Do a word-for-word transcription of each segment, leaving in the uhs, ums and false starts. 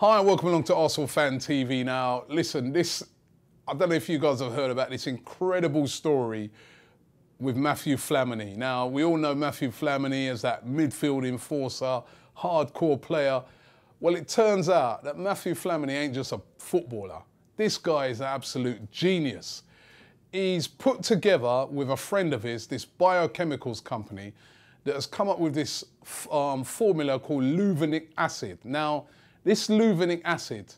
Hi and welcome along to Arsenal Fan T V now. Listen, this, I don't know if you guys have heard about this incredible story with Mathieu Flamini. Now, we all know Mathieu Flamini as that midfield enforcer, hardcore player. Well, it turns out that Mathieu Flamini ain't just a footballer. This guy is an absolute genius. He's put together with a friend of his, this biochemicals company, that has come up with this um, formula called Luvinic acid. Now, this Luvinic acid,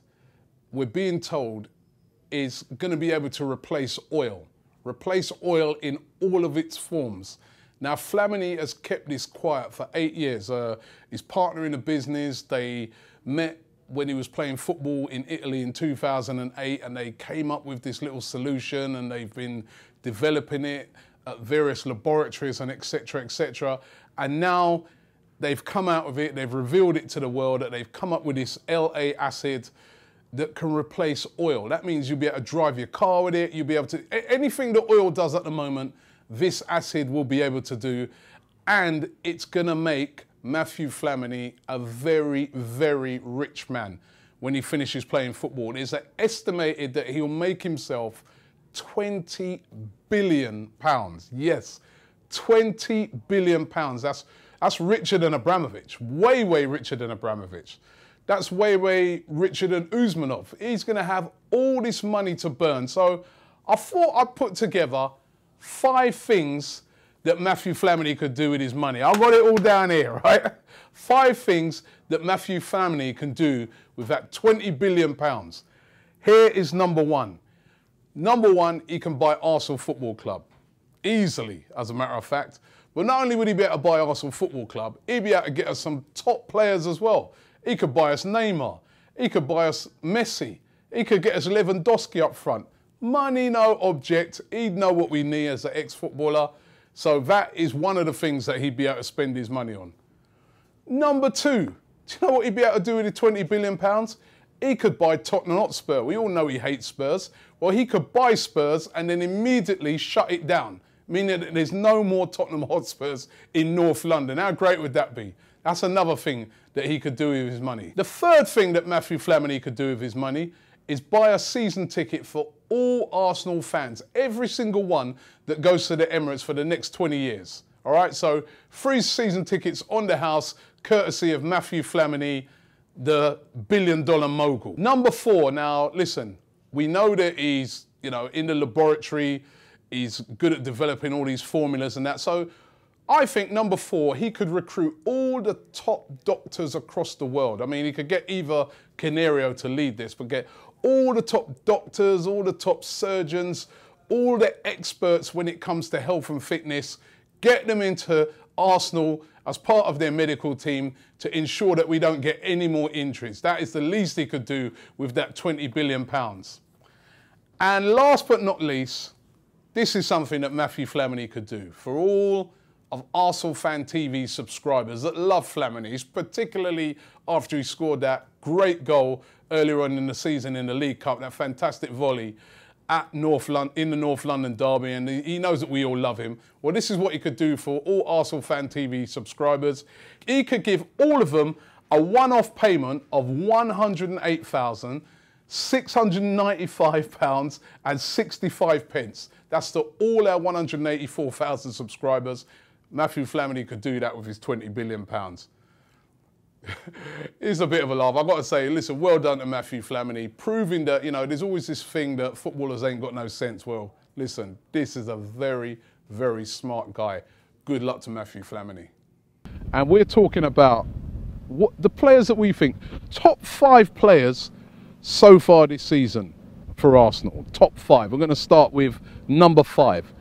we're being told, is going to be able to replace oil. Replace oil in all of its forms. Now, Flamini has kept this quiet for eight years. Uh, his partner in the business, they met when he was playing football in Italy in two thousand eight, and they came up with this little solution, and they've been developing it at various laboratories and et cetera, et cetera. And now they've come out of it, they've revealed it to the world that they've come up with this L A acid that can replace oil. That means you'll be able to drive your car with it, you'll be able to, anything that oil does at the moment, this acid will be able to do, and it's gonna make Mathieu Flamini a very, very rich man when he finishes playing football. It's estimated that he'll make himself twenty billion pounds. Yes, twenty billion pounds. That's, that's richer than Abramovich, way, way richer than Abramovich. That's way, way richer than Usmanov. He's going to have all this money to burn. So I thought I'd put together five things that Mathieu Flamini could do with his money. I've got it all down here, right? Five things that Mathieu Flamini can do with that twenty billion pounds. Here is number one. Number one, he can buy Arsenal Football Club. Easily, as a matter of fact. But not only would he be able to buy Arsenal Football Club, he'd be able to get us some top players as well. He could buy us Neymar. He could buy us Messi. He could get us Lewandowski up front. Money, no object. He'd know what we need as an ex-footballer. So that is one of the things that he'd be able to spend his money on. Number two, do you know what he'd be able to do with the twenty billion pounds? He could buy Tottenham Hotspur. We all know he hates Spurs. Well, he could buy Spurs and then immediately shut it down, meaning that there's no more Tottenham Hotspurs in North London. How great would that be? That's another thing that he could do with his money. The third thing that Mathieu Flamini could do with his money is buy a season ticket for all Arsenal fans, every single one that goes to the Emirates for the next twenty years. All right, so free season tickets on the house, courtesy of Mathieu Flamini, the billion-dollar mogul. Number four, now listen, we know that he's, you know, in the laboratory, he's good at developing all these formulas and that, so I think number four, he could recruit all the top doctors across the world. I mean, he could get either Canario to lead this, but get all the top doctors, all the top surgeons, all the experts when it comes to health and fitness, get them into Arsenal as part of their medical team to ensure that we don't get any more injuries. That is the least he could do with that twenty billion pounds. And last but not least, this is something that Mathieu Flamini could do for all of Arsenal Fan T V subscribers that love Flamini, particularly after he scored that great goal earlier on in the season in the League Cup, that fantastic volley at North London, in the North London derby, and he knows that we all love him. Well, this is what he could do for all Arsenal Fan T V subscribers. He could give all of them a one-off payment of one hundred eight thousand six hundred ninety-five pounds and sixty-five pence. That's to all our one hundred eighty-four thousand subscribers. Mathieu Flamini could do that with his twenty billion pounds. It's a bit of a laugh. I've got to say, listen, well done to Mathieu Flamini, proving that, you know, there's always this thing that footballers ain't got no sense. Well, listen, this is a very, very smart guy. Good luck to Mathieu Flamini. And we're talking about what the players that we think, top five players so far this season for Arsenal, top five. We're going to start with number five.